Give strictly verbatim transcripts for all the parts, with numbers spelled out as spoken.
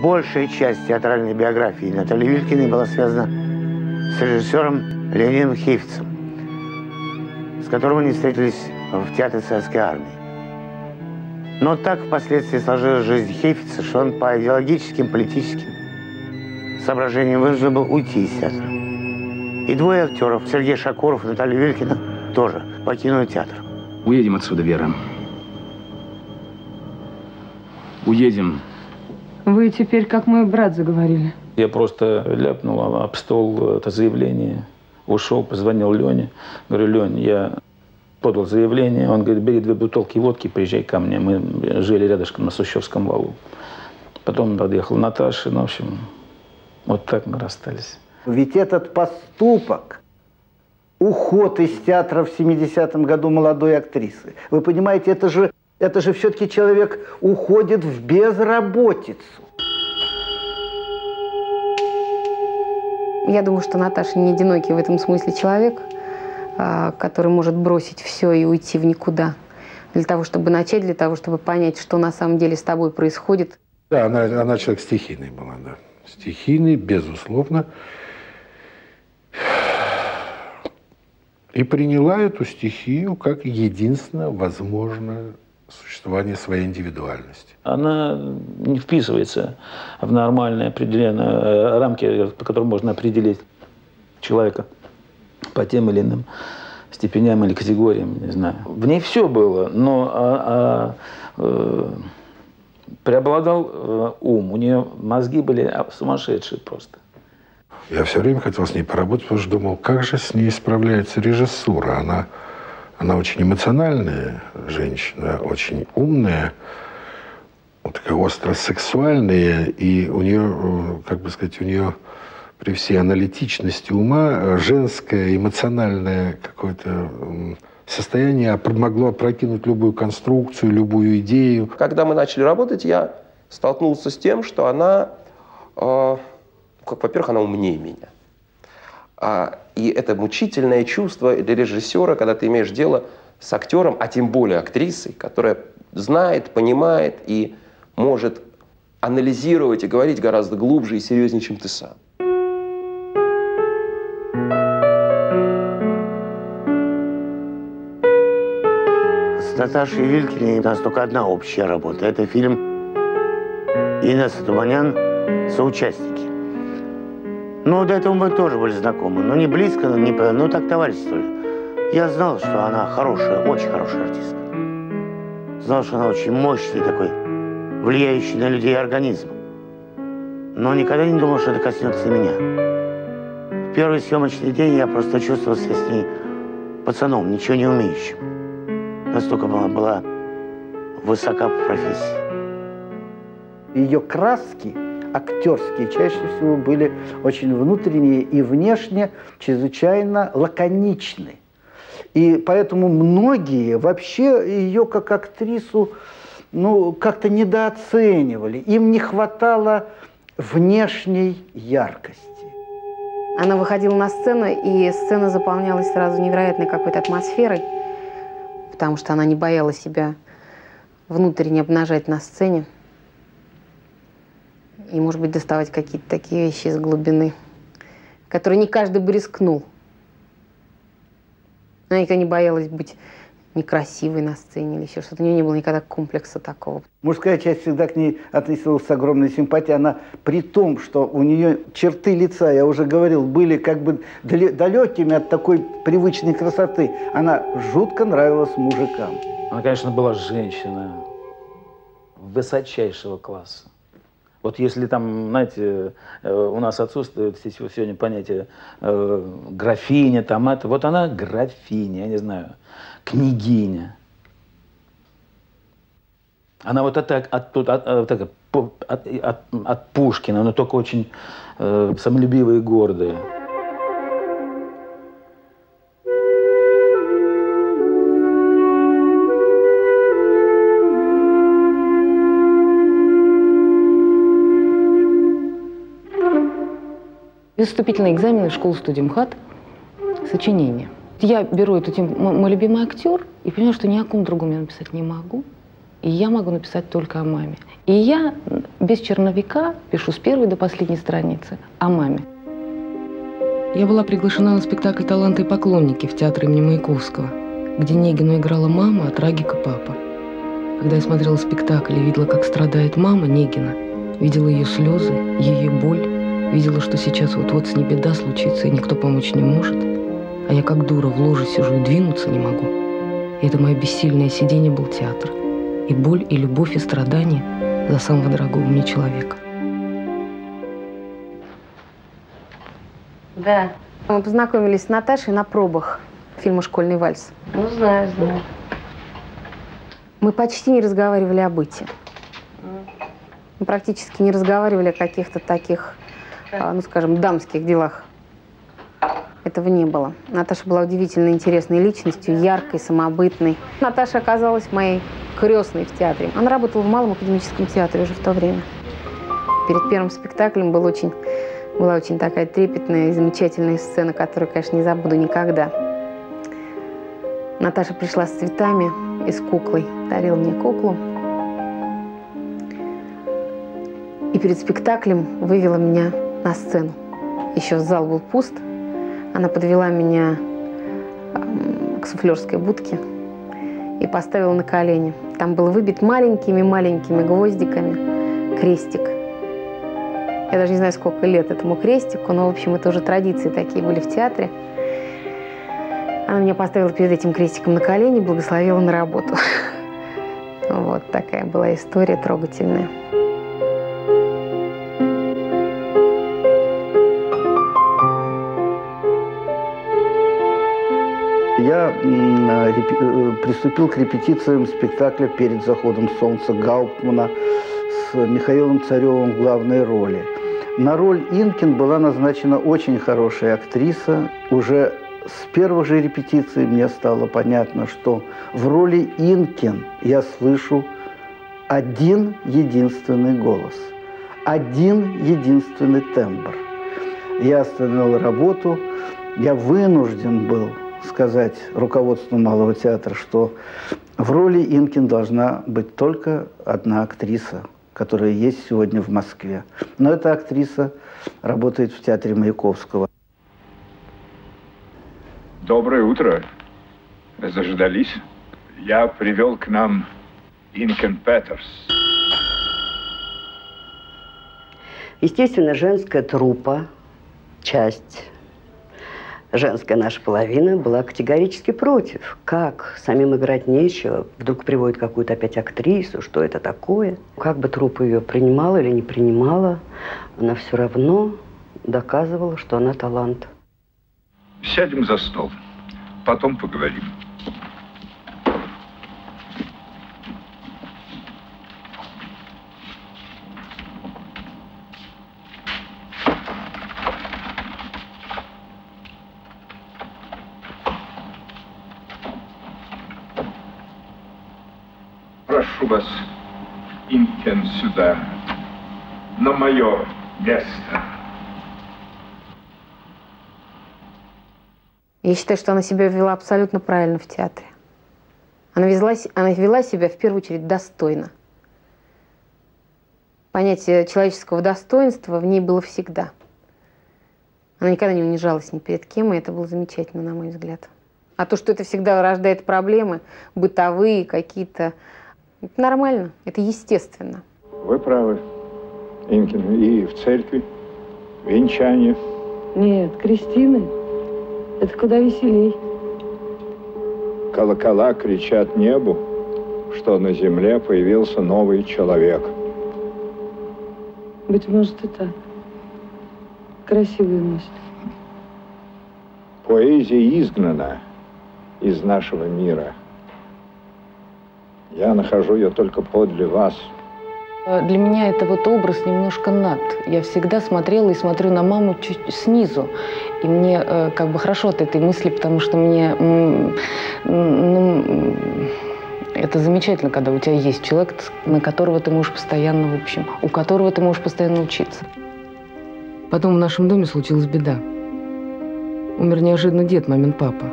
Большая часть театральной биографии Натальи Вилькиной была связана с режиссером Леонидом Хейфицем, с которым они встретились в Театре советской армии. Но так впоследствии сложилась жизнь Хейфица, что он по идеологическим, политическим соображениям вынужден был уйти из театра. И двое актеров, Сергей Шакуров и Наталья Вилькина, тоже покинули театр. Уедем отсюда, Вера. Уедем. Вы теперь как мой брат заговорили. Я просто ляпнул об стол это заявление. Ушел, позвонил Лене. Говорю, Лень, я подал заявление. Он говорит, бери две бутылки водки, приезжай ко мне. Мы жили рядышком на Сущевском валу. Потом подъехала Наташа. Ну, в общем, вот так мы расстались. Ведь этот поступок, уход из театра в семидесятом году молодой актрисы, вы понимаете, это же... Это же все-таки человек уходит в безработицу. Я думаю, что Наташа не одинокий в этом смысле человек, который может бросить все и уйти в никуда. Для того, чтобы начать, для того, чтобы понять, что на самом деле с тобой происходит. Да, она, она человек стихийный была, да. Стихийный, безусловно. И приняла эту стихию как единственно возможное существование своей индивидуальности. Она не вписывается в нормальные определенные рамки, по которым можно определить человека по тем или иным степеням или категориям, не знаю. В ней все было, но а, а, э, преобладал э, ум, у нее мозги были сумасшедшие просто. Я все время хотел с ней поработать, потому что думал, как же с ней справляется режиссура. Она, она очень эмоциональная женщина, очень умная, вот такая остросексуальная. И у нее, как бы сказать, у нее при всей аналитичности ума женское эмоциональное какое-то состояние могло опрокинуть любую конструкцию, любую идею. Когда мы начали работать, я столкнулся с тем, что она... Э Во-первых, она умнее меня. А, и это мучительное чувство для режиссера, когда ты имеешь дело с актером, а тем более актрисой, которая знает, понимает и может анализировать и говорить гораздо глубже и серьезнее, чем ты сам. С Наташей Вилькиной у нас только одна общая работа. Это фильм «Инна Сатуманян. Соучастники». Ну, до этого мы тоже были знакомы, но не близко, но не... ну так товариществовали. Я знал, что она хорошая, очень хорошая артистка. Знал, что она очень мощный такой, влияющий на людей организм. Но никогда не думал, что это коснется меня. В первый съемочный день я просто чувствовал себя с ней пацаном, ничего не умеющим. Настолько она была высока по профессии. Ее краски актерские чаще всего были очень внутренние и внешне чрезвычайно лаконичны. И поэтому многие вообще ее как актрису ну, как-то недооценивали. Им не хватало внешней яркости. Она выходила на сцену, и сцена заполнялась сразу невероятной какой-то атмосферой, потому что она не боялась себя внутренне обнажать на сцене. И, может быть, доставать какие-то такие вещи из глубины, которые не каждый бы рискнул. Она никогда не боялась быть некрасивой на сцене или еще что-то. У нее не было никогда комплекса такого. Мужская часть всегда к ней относилась с огромной симпатией. Она при том, что у нее черты лица, я уже говорил, были как бы далекими от такой привычной красоты. Она жутко нравилась мужикам. Она, конечно, была женщина высочайшего класса. Вот если там, знаете, у нас отсутствует сегодня понятие э, графиня, там это, вот она графиня, я не знаю, княгиня. Она вот это от, от, от, от, от, от Пушкина, но только очень э, самолюбивая и гордая. И вступительные экзамены в школу-студию МХАТ, сочинение. Я беру эту тему, мой любимый актер, и понимаю, что ни о ком другом я написать не могу. и я могу написать только о маме. И я без черновика пишу с первой до последней страницы о маме. Я была приглашена на спектакль «Таланты и поклонники» в Театре имени Маяковского, где Негину играла мама, а трагика папа. Когда я смотрела спектакль и видела, как страдает мама Негина, видела ее слезы, ее боль, видела, что сейчас вот-вот с ней беда случится, и никто помочь не может, а я как дура в ложе сижу и двинуться не могу. И это мое бессильное сидение был театр. И боль, и любовь, и страдания за самого дорогого мне человека. Да. Мы познакомились с Наташей на пробах фильма «Школьный вальс». Ну, знаю, знаю. Мы почти не разговаривали о быте. Мы практически не разговаривали о каких-то таких, ну, скажем, дамских делах. Этого не было. Наташа была удивительно интересной личностью, яркой, самобытной. Наташа оказалась моей крестной в театре. Она работала в Малом Академическом театре уже в то время. Перед первым спектаклем был очень, была очень такая трепетная и замечательная сцена, которую, конечно, не забуду никогда. Наташа пришла с цветами и с куклой. Дарила мне куклу. И перед спектаклем вывела меня на сцену. Еще зал был пуст. Она подвела меня к суфлерской будке и поставила на колени. Там был выбит маленькими-маленькими гвоздиками крестик. Я даже не знаю, сколько лет этому крестику, но, в общем, это уже традиции такие были в театре. Она меня поставила перед этим крестиком на колени, благословила на работу. Вот такая была история трогательная. Я приступил к репетициям спектакля «Перед заходом солнца» Гауптмана с Михаилом Царевым в главной роли. На роль Инкин была назначена очень хорошая актриса. Уже с первой же репетиции мне стало понятно, что в роли Инкин я слышу один единственный голос, один единственный тембр. Я остановил работу, я вынужден был сказать руководству Малого театра, что в роли Инкин должна быть только одна актриса, которая есть сегодня в Москве. Но эта актриса работает в Театре Маяковского. Доброе утро. Заждались? Я привел к нам Инкин Петерс. Естественно, женская труппа, часть... Женская наша половина была категорически против. Как? Самим играть нечего. Вдруг приводит какую-то опять актрису. Что это такое? Как бы труппа ее принимала или не принимала, она все равно доказывала, что она талант. Сядем за стол. Потом поговорим. Прошу вас, Инкин, сюда, на мое место. Я считаю, что она себя вела абсолютно правильно в театре. Она вела, она вела себя, в первую очередь, достойно. Понятие человеческого достоинства в ней было всегда. Она никогда не унижалась ни перед кем, и это было замечательно, на мой взгляд. А то, что это всегда рождает проблемы, бытовые какие-то... Это нормально, это естественно. Вы правы, Инкин, и в церкви, венчание. Нет, крестины, это куда веселей. Колокола кричат небу, что на земле появился новый человек. Быть может, и так. Красивая мысль. Поэзия изгнана из нашего мира. Я нахожу ее только подле вас. Для меня это вот образ немножко над. Я всегда смотрела и смотрю на маму чуть снизу. И мне э, как бы хорошо от этой мысли, потому что мне... Ну, это замечательно, когда у тебя есть человек, на которого ты можешь постоянно, в общем, у которого ты можешь постоянно учиться. Потом в нашем доме случилась беда. Умер неожиданно дед, мамин папа.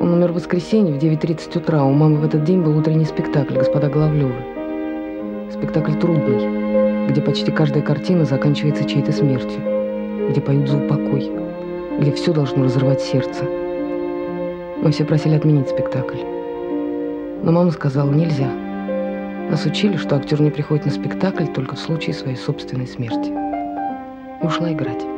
Он умер в воскресенье в девять тридцать утра. У мамы в этот день был утренний спектакль «Господа Головлёвы». Спектакль трудный, где почти каждая картина заканчивается чьей-то смертью, где поют за упокой, где все должно разорвать сердце. Мы все просили отменить спектакль. Но мама сказала: нельзя. Нас учили, что актер не приходит на спектакль только в случае своей собственной смерти. И ушла играть.